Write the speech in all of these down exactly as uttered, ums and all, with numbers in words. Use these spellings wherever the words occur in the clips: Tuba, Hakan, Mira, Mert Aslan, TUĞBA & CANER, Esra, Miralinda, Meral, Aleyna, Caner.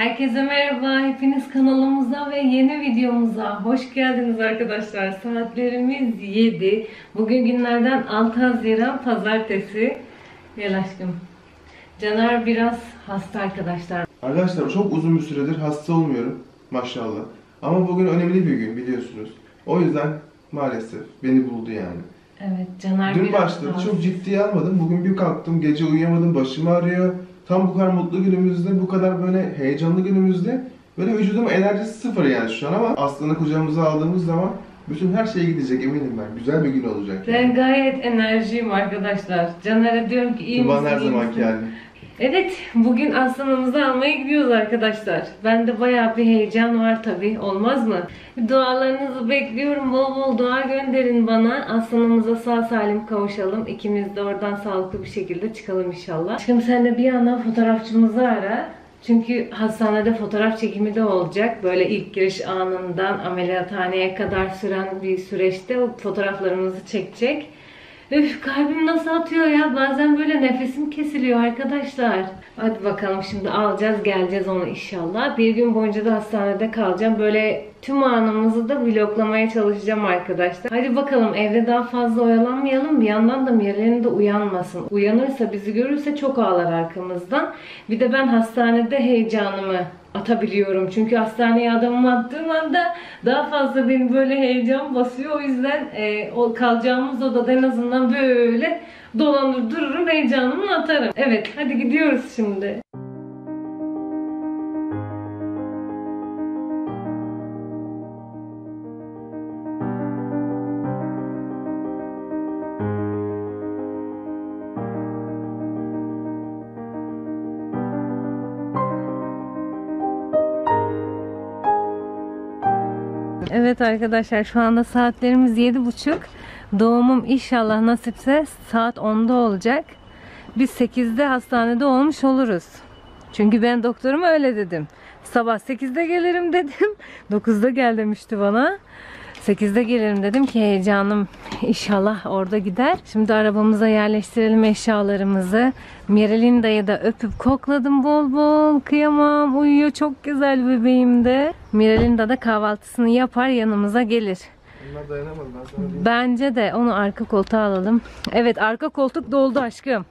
Herkese merhaba, hepiniz kanalımıza ve yeni videomuza hoş geldiniz arkadaşlar. Saatlerimiz yedi. Bugün günlerden altı Haziran Pazartesi. Gel aşkım. Caner biraz hasta arkadaşlar. Arkadaşlar çok uzun bir süredir hasta olmuyorum maşallah. Ama bugün önemli bir gün biliyorsunuz. O yüzden maalesef beni buldu yani. Evet, Caner dün başladı, çok ciddiye almadım. Bugün bir kalktım, gece uyuyamadım, başım ağrıyor. Tam bu kadar mutlu günümüzde, bu kadar böyle heyecanlı günümüzde böyle vücudum enerjisi sıfır yani şu an, ama Aslan'ı kucağımıza aldığımız zaman bütün her şey gidecek, eminim ben. Güzel bir gün olacak. Ben yani gayet enerjiyim arkadaşlar. Caner'e diyorum ki iyi misin, her zamanki yani. Evet, bugün Aslan'ımızı almaya gidiyoruz arkadaşlar. Bende bayağı bir heyecan var tabii, olmaz mı? Dualarınızı bekliyorum, bol bol dua gönderin bana. Aslan'ımıza sağ salim kavuşalım. İkimiz de oradan sağlıklı bir şekilde çıkalım inşallah. Şimdi sen de bir yandan fotoğrafçımızı ara. Çünkü hastanede fotoğraf çekimi de olacak. Böyle ilk giriş anından ameliyathaneye kadar süren bir süreçte o fotoğraflarımızı çekecek. Üf, kalbim nasıl atıyor ya, bazen böyle nefesim kesiliyor arkadaşlar. Hadi bakalım, şimdi alacağız geleceğiz onu inşallah. Bir gün boyunca da hastanede kalacağım. Böyle tüm anımızı da vloglamaya çalışacağım arkadaşlar. Hadi bakalım, evde daha fazla oyalanmayalım. Bir yandan da Mira'nın da uyanmasın. Uyanırsa, bizi görürse çok ağlar arkamızdan. Bir de ben hastanede heyecanımı atabiliyorum. Çünkü hastaneye adamımı attığım anda daha fazla beni böyle heyecan basıyor. O yüzden e, o kalacağımız odada en azından böyle dolanır dururum, heyecanımı atarım. Evet, hadi gidiyoruz şimdi. Evet arkadaşlar, şu anda saatlerimiz yedi buçuk. Doğumum inşallah nasipse saat onda olacak. Biz sekizde hastanede olmuş oluruz. Çünkü ben doktoruma öyle dedim. Sabah sekizde gelirim dedim. dokuzda gel demişti bana. sekizde gelirim dedim ki heyecanım inşallah orada gider. Şimdi arabamıza yerleştirelim eşyalarımızı. Miralinda'yı da öpüp kokladım bol bol. Kıyamam, uyuyor çok güzel bebeğim de. Miralinda da kahvaltısını yapar, yanımıza gelir. Bunlar dayanamadı, ben sana diyeyim. Bence de onu arka koltuğa alalım. Evet, arka koltuk doldu aşkım.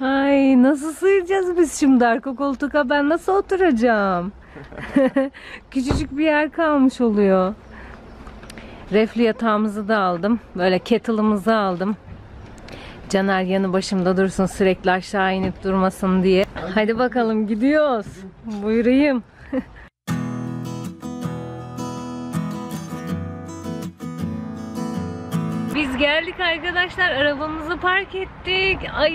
Ay, nasıl sığacağız biz şimdi arka koltuğa, ben nasıl oturacağım? Küçücük bir yer kalmış oluyor. Refli yatağımızı da aldım. Böyle kettle'ımızı aldım. Caner yanı başımda dursun, sürekli aşağı inip durmasın diye. Hadi bakalım, gidiyoruz. Buyurayım. Biz geldik arkadaşlar, arabamızı park ettik. Ay,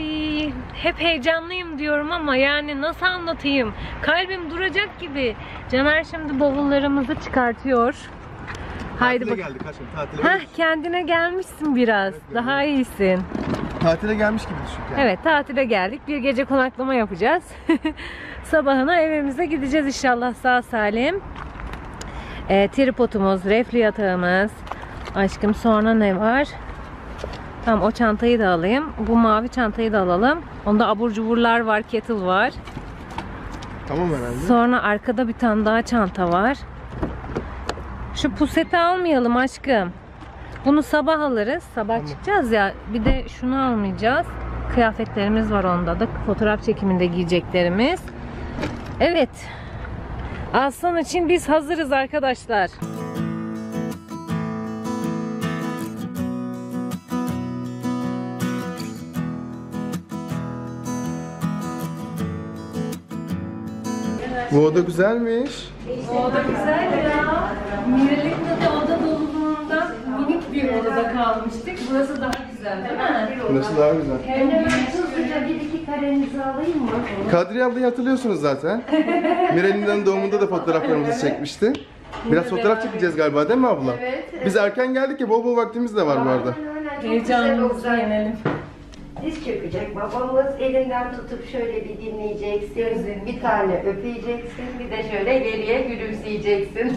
hep heyecanlıyım diyorum ama yani nasıl anlatayım, kalbim duracak gibi. Caner şimdi bavullarımızı çıkartıyor. Haydi tatile geldik aşkım, tatile. Hah, kendine gelmişsin biraz, evet, daha evet. İyisin. Tatile gelmiş gibi düşün yani. Evet, tatile geldik, bir gece konaklama yapacağız. Sabahına evimize gideceğiz inşallah sağ salim. ee, Tripodumuz, refli yatağımız. Aşkım sonra ne var? Tamam, o çantayı da alayım. Bu mavi çantayı da alalım. Onda abur cuburlar var, kettle var. Tamam herhalde. Sonra arkada bir tane daha çanta var. Şu puseti almayalım aşkım. Bunu sabah alırız. Sabah tamam. Çıkacağız ya. Bir de şunu almayacağız. Kıyafetlerimiz var onda da. Fotoğraf çekiminde giyeceklerimiz. Evet. Aslan için biz hazırız arkadaşlar. Bu oda güzelmiş. Bu oda güzel ya. Miralinda'da oda doluluğundan minik bir odada kalmıştık. Burası daha güzel değil mi? Burası daha güzel. Ben hemen hızlıca bir iki karenizi alayım mı? Kadriye ablayı hatırlıyorsunuz zaten. Miralinda'nın doğumunda da fotoğraflarımızı çekmişti. Biraz fotoğraf çekeceğiz galiba değil mi abla? Evet. Evet. Biz erken geldik ya, bol bol vaktimiz de var bu arada. Heyecanımızı yenelim. Diz çökecek, babamız elinden tutup şöyle bir dinleyeceksin, bir tane öpeceksin, bir de şöyle geriye gülümseyeceksin.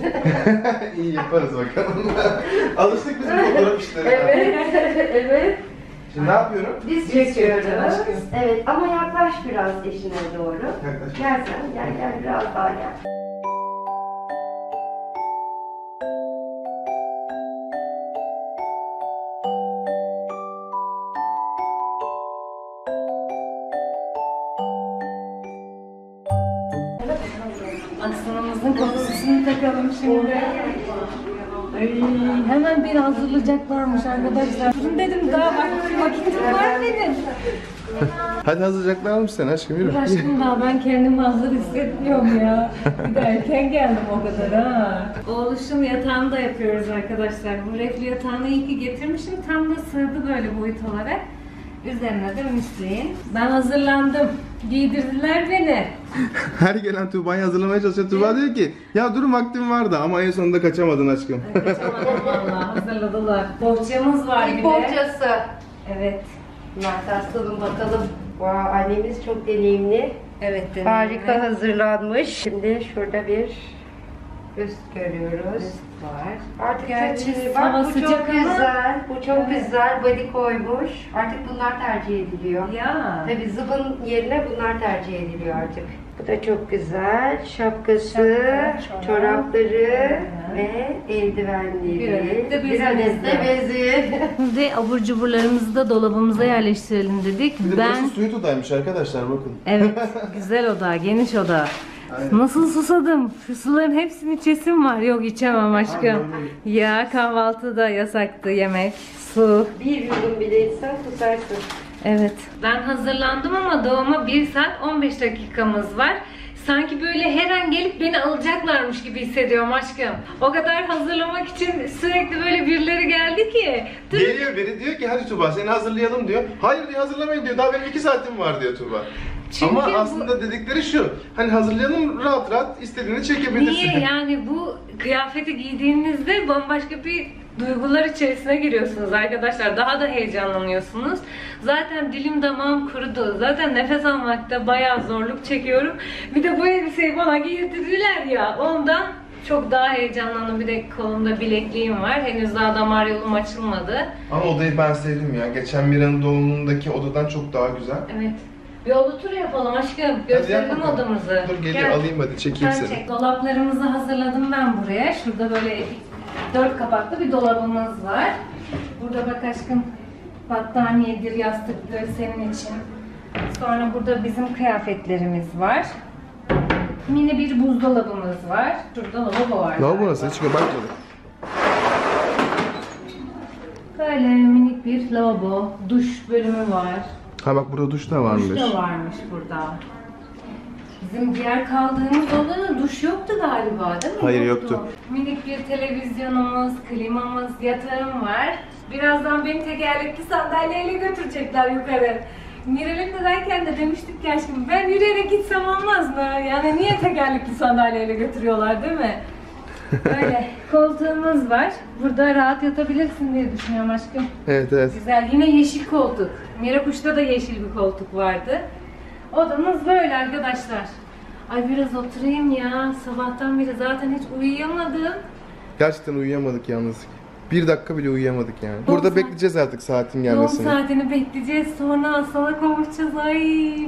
İyi yaparız bakalım. Alıştık bizim fotoğraf işlerine. Evet, evet. Şimdi ne yapıyorum? Diz çekiyoruz. Evet ama yaklaş biraz eşine doğru. Yaklaş. Gel sen, gel gel biraz daha gel. Aslanımızın kokusunu takalım şimdi. Ay, hemen beni hazırlayacaklarmış arkadaşlar. Durun dedim daha vakitim var dedim. Hadi hazırlayacaklarmış sen aşkım yürü. Aşkım daha ben kendimi hazır hissetmiyorum ya. Bir de erken geldim o kadar ha. Oğluşum yatağını da yapıyoruz arkadaşlar. Bu reflü yatağını iyi ki getirmişim. Tam da sığdı böyle boyut olarak. Üzerine de misliğin. Ben hazırlandım. Giydirdiler beni. Her gelen Tuba'yı hazırlamaya çalışıyor. Tuba diyor ki ya durun vaktim vardı ama en sonunda kaçamadın aşkım. Evet, kaçamadım valla. Hazırladılar. Bohçamız var gibi. Bohçası. Evet. Mert Aslan'ın bakalım. Wow, annemiz çok deneyimli. Evet deneyimli. Harika hazırlanmış. Şimdi şurada bir üst görüyoruz. Üst var. Artık tercih var. Bu çok ama. Güzel. Bu çok evet. Güzel. Body koymuş. Artık bunlar tercih ediliyor. Ya. Tabii zıbın yerine bunlar tercih ediliyor artık. Bu da çok güzel. Şapkası, şapka, çorapları evet. Ve eldivenleri. Bir aneste bezi. Şimdi abur cuburlarımızı da dolabımıza yerleştirelim dedik. Bir de ben... burası suyu odaymış arkadaşlar bakın. Evet. Güzel oda, geniş oda. Aynen. Nasıl susadım? Suların hepsini içesim var. Yok içemem aşkım. Ya kahvaltıda yasaktı yemek, su. Bir yudum bile içsen susarsın. Evet. Ben hazırlandım ama doğuma bir saat on beş dakikamız var. Sanki böyle her an gelip beni alacaklarmış gibi hissediyorum aşkım. O kadar hazırlamak için sürekli böyle birileri geldi ki. Geliyor biri diyor ki hadi Tuba seni hazırlayalım diyor. Hayır diyor hazırlamayın diyor. Daha benim iki saatim var diyor Tuba. Çünkü ama aslında bu... dedikleri şu, hani hazırlayalım rahat rahat istediğini çekebilirsin. Niye yani bu kıyafeti giydiğinizde bambaşka bir duygular içerisine giriyorsunuz arkadaşlar. Daha da heyecanlanıyorsunuz. Zaten dilim damağım kurudu. Zaten nefes almakta bayağı zorluk çekiyorum. Bir de bu elbiseyi bana giydirdiler ya ondan çok daha heyecanlandım. Bir de kolumda bilekliğim var. Henüz daha damar yolum açılmadı. Ama odayı ben sevdim ya. Geçen Mira'nın doğumundaki odadan çok daha güzel. Evet. Bir oda turu yapalım aşkım. Gösterelim odamızı. Dur gelin gel. Alayım hadi çekeyim sen seni. Çek. Dolaplarımızı hazırladım ben buraya. Şurada böyle dört kapaklı bir dolabımız var. Burada bak aşkım battaniyedir, yastıkları senin için. Sonra burada bizim kıyafetlerimiz var. Mini bir buzdolabımız var. Şurada lavabo var. Lavabo nasıl? Hiç bakmadık. Böyle minik bir lavabo, duş bölümü var. Ha bak burada duş da varmış. Duş da varmış burada. Bizim diğer kaldığımız odada duş yoktu galiba değil mi? Hayır yoktu. yoktu. Minik bir televizyonumuz, klimamız, yatağım var. Birazdan beni tekerlekli sandalyeyle götürecekler yukarı. Miralinda'dayken de demiştik ki aşkım ben yürüyerek gitsem olmaz mı? Yani niye tekerlekli sandalyeyle götürüyorlar değil mi? Böyle koltuğumuz var. Burada rahat yatabilirsin diye düşünüyorum aşkım. Evet evet. Güzel. Yine yeşil koltuk. Mira kuşta da yeşil bir koltuk vardı. Odamız böyle arkadaşlar. Ay biraz oturayım ya. Sabahtan beri zaten hiç uyuyamadım. Gerçekten uyuyamadık yalnız. Bir dakika bile uyuyamadık yani. Burada bekleyeceğiz artık saatin gelmesini. on saatini bekleyeceğiz. Sonra Aslan'a kavuşacağız. Ay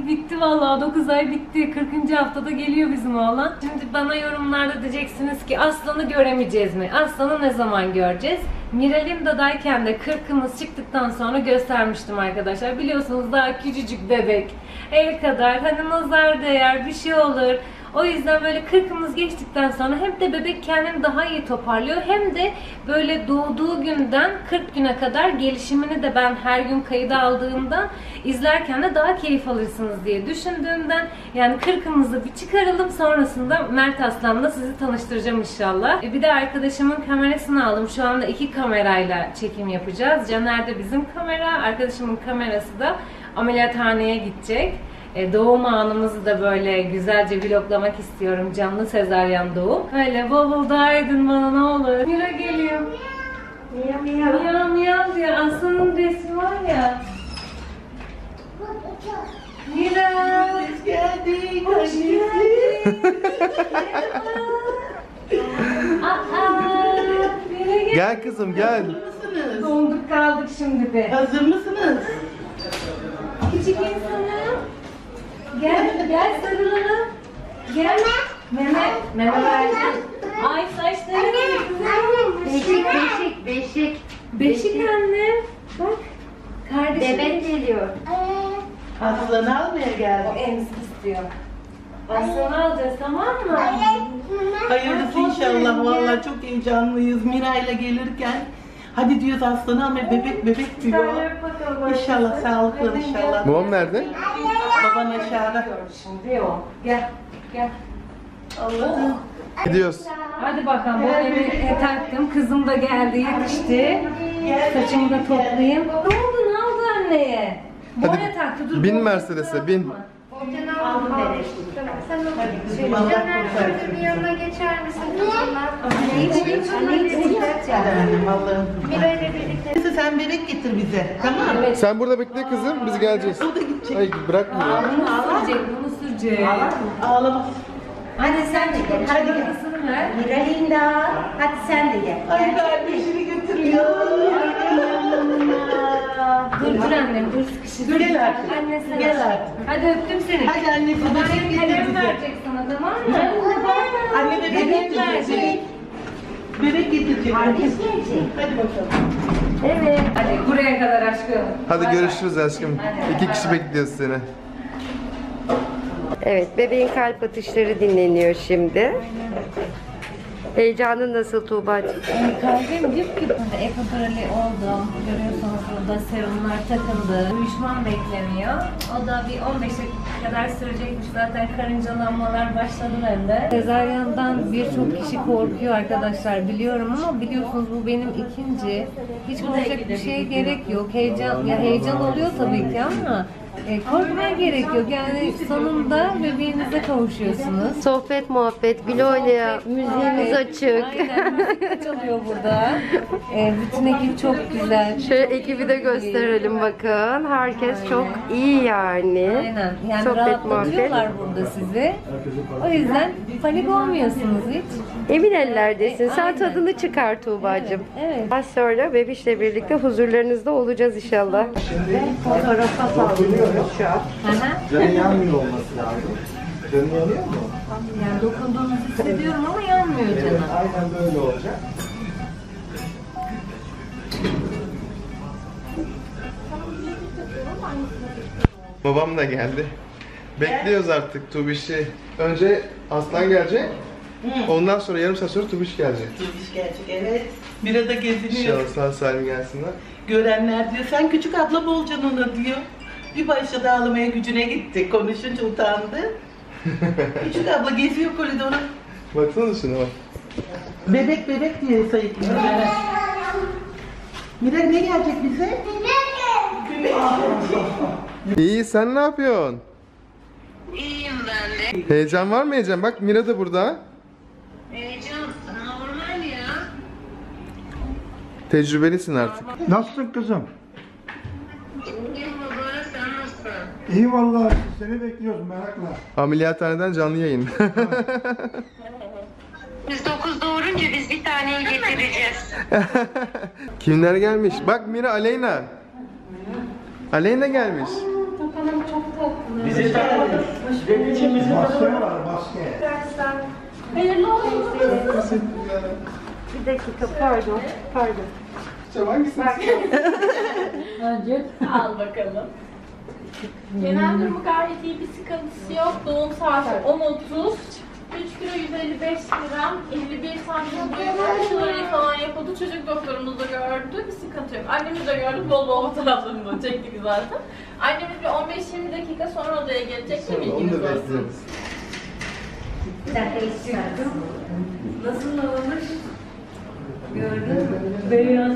bitti vallahi. dokuz ay bitti. kırkıncı haftada geliyor bizim oğlan. Şimdi bana yorumlarda diyeceksiniz ki Aslan'ı göremeyeceğiz mi? Aslan'ı ne zaman göreceğiz? Miralinda'dayken de kırkımız çıktıktan sonra göstermiştim arkadaşlar. Biliyorsunuz daha küçücük bebek. El kadar. Hani nazar değer bir şey olur. O yüzden böyle kırkımız geçtikten sonra hem de bebek kendini daha iyi toparlıyor hem de böyle doğduğu günden kırk güne kadar gelişimini de ben her gün kayıda aldığımdan izlerken de daha keyif alırsınız diye düşündüğümden yani kırkımızı bir çıkaralım sonrasında Mert Aslan'la sizi tanıştıracağım inşallah. E bir de arkadaşımın kamerasını aldım. Şu anda iki kamerayla çekim yapacağız. Caner de bizim kamera, arkadaşımın kamerası da ameliyathaneye gidecek. Doğum anımızı da böyle güzelce vloglamak istiyorum. Canlı sezaryen doğum. Böyle bol bol dua edin bana ne olur. Mira geliyor. Mira mira. Mira mira diyor. Aslanın resmi var ya. Mira. Hoş geldin. Hoş geldin. Gel kızım gel. Donduk kaldık şimdi be. Hazır mısınız? küçük insanım. Gel, gel sarılalım. Gel. Meme, meme versin. Ay saçlarım. Beşik, beşik, beşik. Beşik anne. Bak. Kardeşim. Bebek geliyor. Aslanı almaya geldi. O emzik istiyor. Aslanı alacağız, tamam mı? Hayırlısı inşallah. Vallahi çok heyecanlıyız. Mira ile gelirken hadi diyoruz aslanı almaya, bebek bebek diyor. İnşallah sağlıklı inşallah. Babam nerede? Baban aşağıda. Şimdi o. Gel, gel. Allah. Gidiyoruz. Hadi bakalım. Bu emeği taktım. Kızım da geldi, yetişti. Saçımı da toplayayım. Ne oldu? Ne oldu anneye? Bora taktı. Dur. Bin Mercedes'e bin. Caner şöyle bir yanına geçer misin? Mira ile birlikte. Sen börek getir bize. Tamam mı? Sen burada bekle kızım. Biz geleceğiz. O da gidecek. Ay bırakmıyor. Bunu sürecek. Bunu sürecek. Ağlamaz. Hadi sen de gel. Hadi gel. Miralinda. Hadi sen de gel. Ay kardeşini götürüyor. Dur dur annem, dur sıkışır. Dur gel artık. Hadi öptüm seni. Hadi anne. Babayım bebeğim verecek sana, tamam mı? Anne bebeğim verecek. Bebek getirecek. Herkes gelecek. Hadi bakalım. Evet. Hadi buraya kadar aşkım. Hadi görüşürüz aşkım. İki kişi bekliyoruz seni. Evet, bebeğin kalp atışları dinleniyor şimdi. Aynen. Heyecanın nasıl Tuğba'cığım? E, kalbim dip dip epidural oldu. Görüyorsunuz burada serumlar takıldı. Uyuşmam bekleniyor. O da bir on beş dakika kadar sürecekmiş. Zaten karıncalanmalar başladı bende. Sezaryandan birçok kişi korkuyor arkadaşlar, biliyorum, ama biliyorsunuz bu benim ikinci. Hiç korkacak bir şeye gerek yok. Heyecan, ya heyecan oluyor tabii ki ama E, korkmaya gerek yok. Yani sonunda bebeğinize kavuşuyorsunuz. Sohbet, muhabbet, güle oynaya, müziğimiz açık. Aynen, müzik çalıyor burada. E, bütün ekip çok güzel. Şöyle çok ekibi de gösterelim iyi. Bakın. Herkes aynen. Çok iyi yani. Aynen. Yani sohbet, muhabbet. Burada sizi. O yüzden panik olmuyorsunuz hiç. Emin ellerdesin. E, sen tadını çıkar Tuğba'cığım. Evet, evet. Az sonra bebişle birlikte huzurlarınızda olacağız inşallah. Şimdi fotoğrafa saldırıyor. Şu an. Canı yanmıyor olması lazım. Canı yanıyor mu? Yani dokunduğunuzu hissediyorum ama yanmıyor canım. Evet, aynen böyle olacak. Babam da geldi. Bekliyoruz artık Tubiş'i. Önce Aslan gelecek. Ondan sonra yarım saat sonra Tubiş gelecek. Tubiş gelecek, evet. Mira da geziniyor. İnşallah salim gelsinler. Görenler diyor, sen küçük abla bol canına diyor. Bir başladı ağlamaya, gücüne gitti. Konuşunca utandı. Küçük abla geziyor koridora. Baksana şuna bak. Bebek bebek diye sayıklıyor. Mira ne gelecek bize? Güneş. İyi, sen ne yapıyorsun? İyiyim ben de. Heyecan var mı heyecan? Bak Mira da burada. Heyecan normal ya. Tecrübelisin artık. Nasılsın kızım? İyi vallahi, seni bekliyoruz merakla. Ameliyathaneden canlı yayın. Biz dokuz doğurunca biz bir taneyi getireceğiz. Kimler gelmiş? Bak Mira, Aleyna. Aleyna gelmiş. Bakalım, çok tatlı. Bizi tanıdınız. Benim için bizi tanıdınız. Hayırlı olsun. Bir dakika, pardon, pardon. Sen hangisiniz? Önce al bakalım. Genel durumu gayet iyi, bir sıkıntısı yok. Doğum saati on otuz, üç kilo yüz elli beş gram, elli bir santim boyunca falan yapıldı. Çocuk doktorumuz da gördü, bir sıkıntı yok. Annemiz de gördü, bol bol fotoğraflarını çektik zaten. Annemiz bir on beş yirmi dakika sonra odaya gelecek, değil mi? İlginiz olsun. Bir dakika istiyorum. Nasıl olmuş? Gördün mü? Beyaz.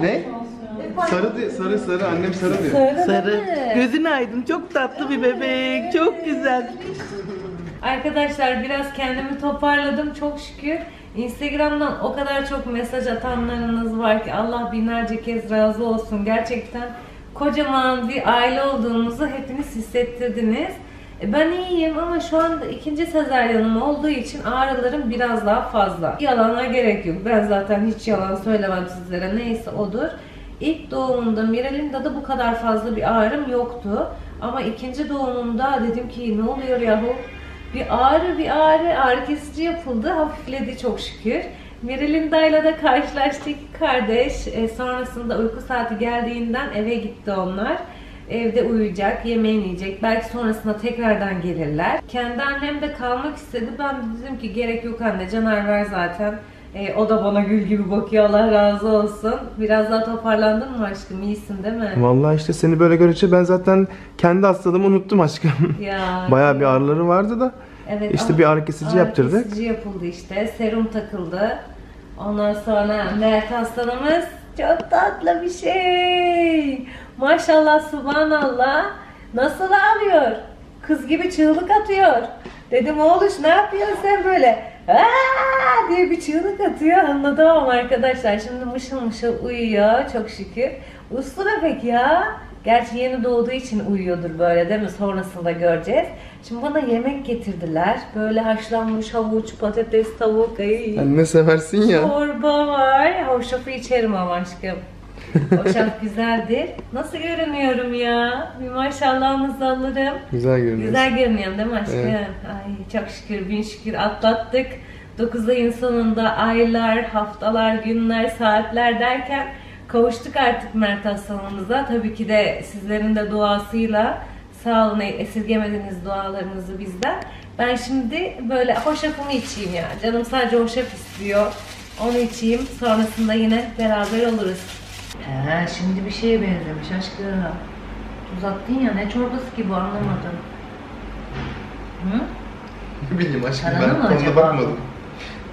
Ne? Sarı, sarı, sarı. Annem sarı diyor. Sarı. Sarı. Gözün aydın. Çok tatlı bir bebek. Evet. Çok güzel. Arkadaşlar biraz kendimi toparladım çok şükür. Instagram'dan o kadar çok mesaj atanlarınız var ki Allah binlerce kez razı olsun. Gerçekten kocaman bir aile olduğunuzu hepiniz hissettirdiniz. Ben iyiyim ama şu an ikinci sezaryanım olduğu için ağrılarım biraz daha fazla. Yalana gerek yok. Ben zaten hiç yalan söylemem sizlere. Neyse odur. İlk doğumumda Miralinda'da bu kadar fazla bir ağrım yoktu. Ama ikinci doğumumda dedim ki ne oluyor yahu? Bir ağrı bir ağrı. Ağrı kesici yapıldı. Hafifledi çok şükür. Miralinda'yla da karşılaştık kardeş. E, sonrasında uyku saati geldiğinden eve gitti onlar. Evde uyuyacak, yemeğini yiyecek. Belki sonrasında tekrardan gelirler. Kendi annem de kalmak istedi. Ben dedim ki gerek yok anne. Caner var zaten. E, o da bana gül gibi bakıyor. Allah razı olsun. Biraz daha toparlandın mı aşkım? İyisin değil mi? Vallahi işte seni böyle görünce ben zaten kendi hastalığımı unuttum aşkım. Ya, bayağı bir ağrıları vardı da. Evet, işte bir ağrı kesici yaptırdık. Ağrı kesici yapıldı işte. Serum takıldı. Ondan sonra Mert Aslan'ımız çok tatlı bir şey. Maşallah, subhanallah. Nasıl ağlıyor? Kız gibi çığlık atıyor. Dedim oğluş ne yapıyorsun sen böyle? Aaa diye bir çığlık atıyor. Anlatamam arkadaşlar. Şimdi mışıl mışıl uyuyor çok şükür. Uslu bebek ya. Gerçi yeni doğduğu için uyuyordur böyle değil mi? Sonrasında göreceğiz. Şimdi bana yemek getirdiler. Böyle haşlanmış havuç, patates, tavuk. Ay. Sen ne seversin ya. Çorba var. Hoşafı içerim ama aşkım. Hoşaf güzeldir. Nasıl görünüyorum ya? Bir maşallahınızı alırım. Güzel görünüyorsun. Güzel görünüyorum değil mi aşkım? Evet. Ay çok şükür, bin şükür atlattık. dokuz ayın sonunda aylar, haftalar, günler, saatler derken kavuştuk artık Mert Aslan'ımıza. Tabii ki de sizlerin de duasıyla, sağ olun esirgemediğiniz dualarınızı bizden. Ben şimdi böyle hoşafımı içeyim ya. Canım sadece hoşaf istiyor. Onu içeyim. Sonrasında yine beraber oluruz. He şimdi bir şeye benzemiş aşkım. Uzattın ya ne çorbası gibi anlamadım. Hı? Ne bileyim aşkım ben tadına bakmadım.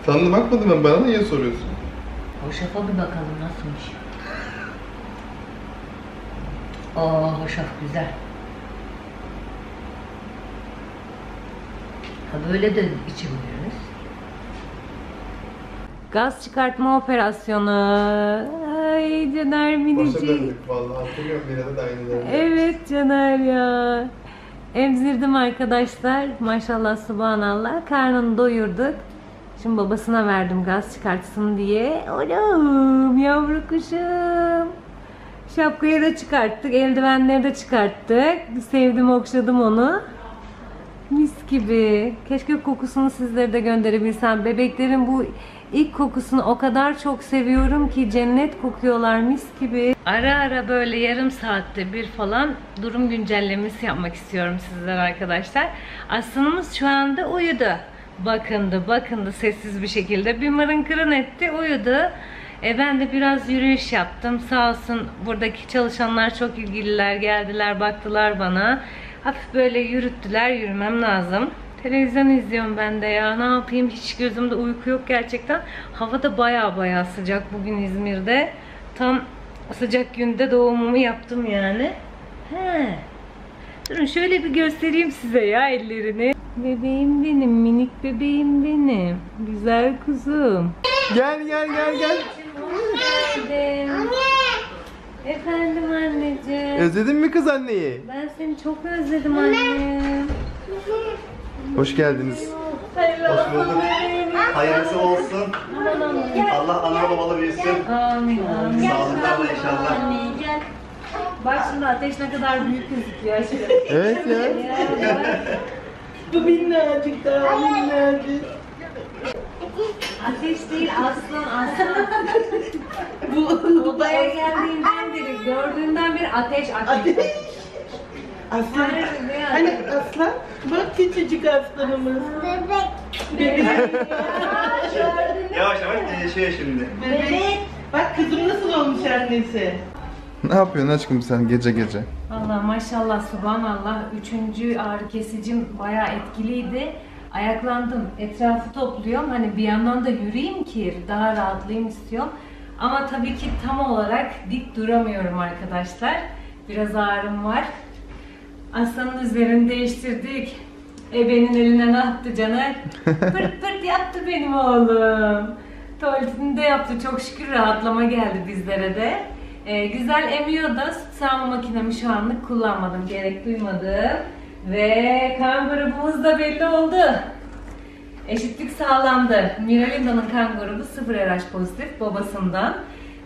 Tadına bakmadım ben bana niye soruyorsun? Hoşafa bir bakalım nasılmış. Aa hoşaf güzel. Ha böyle de içebiliyoruz. Gaz çıkartma operasyonu. Ay Caner minicik. Başa döndük vallahi. Hatırlıyorum Mira'da da aynı. Evet Caner ya. Emzirdim arkadaşlar. Maşallah subhanallah. Karnını doyurduk. Şimdi babasına verdim gaz çıkartsın diye. Oğlum yavru kuşum. Şapkayı da çıkarttık. Eldivenleri de çıkarttık. Sevdim okşadım onu. Mis gibi. Keşke kokusunu sizlere de gönderebilsem. Bebeklerin bu ilk kokusunu o kadar çok seviyorum ki cennet kokuyorlar mis gibi. Ara ara böyle yarım saatte bir falan durum güncellemesi yapmak istiyorum sizlere arkadaşlar. Aslanımız şu anda uyudu. Bakındı bakındı sessiz bir şekilde. Bir mırın kırın etti uyudu. E ben de biraz yürüyüş yaptım. Sağ olsun buradaki çalışanlar çok ilgililer. Geldiler baktılar bana. Hafif böyle yürüttüler, yürümem lazım. Televizyon izliyorum ben de ya. Ne yapayım? Hiç gözümde uyku yok gerçekten. Hava da baya baya sıcak bugün İzmir'de. Tam sıcak günde doğumumu yaptım yani. He. Durun şöyle bir göstereyim size ya ellerini. Bebeğim benim, minik bebeğim benim. Güzel kuzum. Gel gel gel gel. Efendim anneciğim. Özledin mi kız anneyi? Ben seni çok özledim annem. Hoş geldiniz. Hayırlı Hoş bulduk. Hayırlısı olsun. Allah ana babalı büyüsün. Amin. Sağlıklarla inşallah. Bak şimdi ateş ne kadar büyük gözüküyor. Evet ya. Bu minnacık daha minnacık. Ateş değil aslan aslan. Bu odaya geldiğinden beri gördüğünden beri ateş ateş. Aslan. Hani aslan? Bak küçücük aslanımız. Bebek. Bebek. Yavaş yavaş şey şimdi. Bebek. Bak kızım nasıl olmuş annesi. Ne yapıyorsun aşkım sen gece gece? Valla maşallah subhanallah. Üçüncü ağrı kesicim bayağı etkiliydi. Ayaklandım. Etrafı topluyorum. Hani bir yandan da yürüyeyim ki daha rahatlayayım istiyorum. Ama tabii ki tam olarak dik duramıyorum arkadaşlar. Biraz ağrım var. Aslanın üzerini değiştirdik. Ebenin eline ne yaptı Caner? Pırt pırt yaptı benim oğlum. Tuvaletini de yaptı. Çok şükür rahatlama geldi bizlere de. Ee, güzel emiyor da süt sağma makinemi şu anlık kullanmadım. Gerek duymadım. Ve kan grubumuz da belli oldu. Eşitlik sağlandı. Miralinda'nın kan grubu sıfır R H pozitif babasından.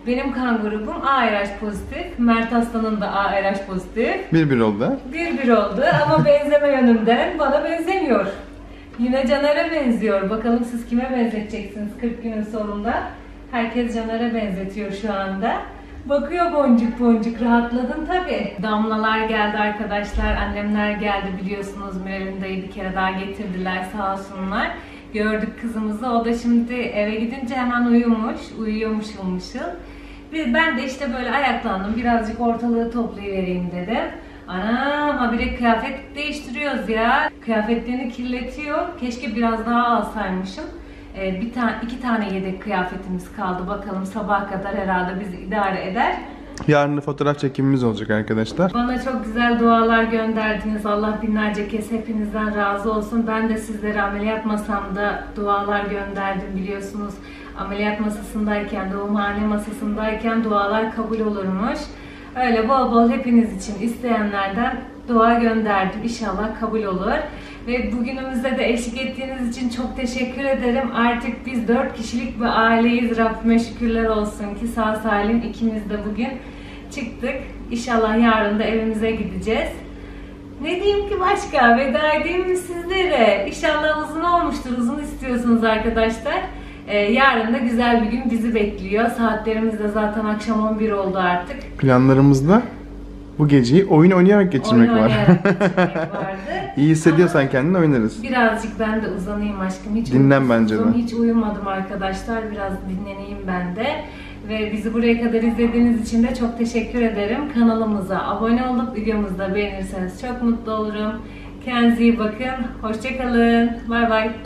Benim kan grubum A R H pozitif. Mert Aslan'ın da A R H pozitif. Bir bir oldu. Bir bir oldu ama benzeme yönünden bana benzemiyor. Yine Caner'e benziyor. Bakalım siz kime benzeteceksiniz kırk günün sonunda. Herkes Caner'e benzetiyor şu anda. Bakıyor boncuk boncuk, rahatladın tabi. Damlalar geldi arkadaşlar, annemler geldi biliyorsunuz, Miralinda'yı bir kere daha getirdiler sağ olsunlar. Gördük kızımızı, o da şimdi eve gidince hemen uyumuş, uyuyormuş olmuşum. Ben de işte böyle ayaklandım, birazcık ortalığı toplayıvereyim dedim. Anam habire kıyafet değiştiriyoruz ya, kıyafetlerini kirletiyor, keşke biraz daha alsaymışım. Bir tane, iki tane yedek kıyafetimiz kaldı. Bakalım sabah kadar herhalde bizi idare eder. Yarın fotoğraf çekimimiz olacak arkadaşlar. Bana çok güzel dualar gönderdiniz. Allah binlerce kez hepinizden razı olsun. Ben de sizlere ameliyat masamda dualar gönderdim biliyorsunuz. Ameliyat masasındayken, doğumhane masasındayken dualar kabul olurmuş. Öyle bol bol hepiniz için isteyenlerden dua gönderdim. İnşallah kabul olur. Ve bugünümüzde de eşlik ettiğiniz için çok teşekkür ederim. Artık biz dört kişilik bir aileyiz. Rabbime şükürler olsun ki sağ salim ikimiz de bugün çıktık. İnşallah yarın da evimize gideceğiz. Ne diyeyim ki başka? Veda edeyim mi sizlere? İnşallah uzun olmuştur. Uzun istiyorsunuz arkadaşlar. Yarın da güzel bir gün bizi bekliyor. Saatlerimiz de zaten akşam on bir oldu artık. Planlarımızda bu geceyi oyun oynayarak geçirmek oyun var. Oynayarak geçirmek vardı. İyi hissediyorsan ama kendini oynarız. Birazcık ben de uzanayım aşkım. Hiç dinlen bence de. Hiç uyumadım arkadaşlar. Biraz dinleneyim ben de. Ve bizi buraya kadar izlediğiniz için de çok teşekkür ederim. Kanalımıza abone olup videomuzu beğenirseniz çok mutlu olurum. Kendinize iyi bakın. Hoşçakalın. Bay bay.